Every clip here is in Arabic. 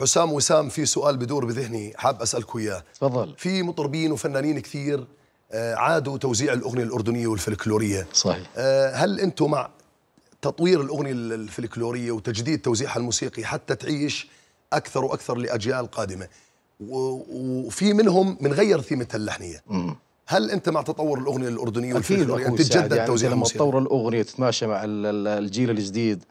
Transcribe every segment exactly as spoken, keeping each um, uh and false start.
حسام وسام، في سؤال بدور بذهني حاب اسالكم اياه. تفضل. في مطربين وفنانين كثير عادوا توزيع الاغنيه الاردنيه والفلكلوريه. صحيح. هل انتم مع تطوير الاغنيه الفلكلوريه وتجديد توزيعها الموسيقي حتى تعيش اكثر واكثر لاجيال قادمه؟ وفي منهم منغير ثيمه اللحنيه. امم هل انت مع تطور الاغنيه الاردنيه والفلكلوريه يعني تتجدد توزيعها الموسيقي؟ لما تطور الاغنيه تتماشى مع الجيل الجديد،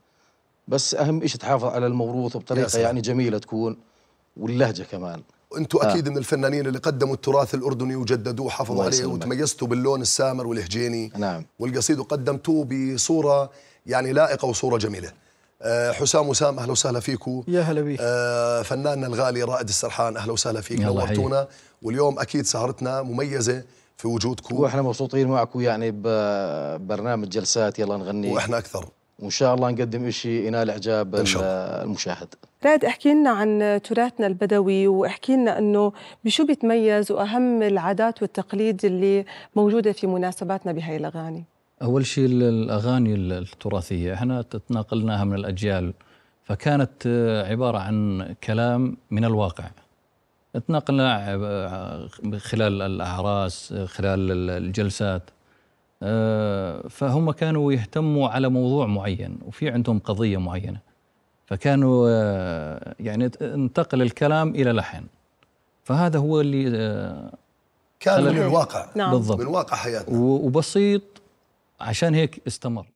بس اهم شيء تحافظ على الموروث بطريقه يعني جميله تكون، واللهجه كمان. انتم اكيد آه. من الفنانين اللي قدموا التراث الاردني وجددوه وحافظوا عليه، وتميزتوا باللون السامر والهجيني. نعم. والقصيد، وقدمتوه بصوره يعني لائقه وصوره جميله. أه حسام وسام، اهلا وسهلا فيكم. يا هلا بيك. أه فناننا الغالي رائد السرحان، اهلا وسهلا فيك، نورتونا. واليوم اكيد سهرتنا مميزه في وجودكم، واحنا مبسوطين معكم يعني ببرنامج جلسات يلا نغني، واحنا اكثر. وإن شاء الله نقدم إشي ينال إعجاب المشاهد. رائد، احكي لنا عن تراثنا البدوي، واحكي لنا أنه بشو بيتميز وأهم العادات والتقاليد اللي موجودة في مناسباتنا بهاي الأغاني. أول شيء الأغاني التراثية احنا تناقلناها من الأجيال، فكانت عبارة عن كلام من الواقع تناقلناه خلال الأعراس، خلال الجلسات. فهم كانوا يهتموا على موضوع معين وفي عندهم قضية معينة، فكانوا يعني انتقل الكلام إلى لحن، فهذا هو اللي كان من الواقع. نعم. بالضبط، من واقع حياتنا وبسيط، عشان هيك استمر.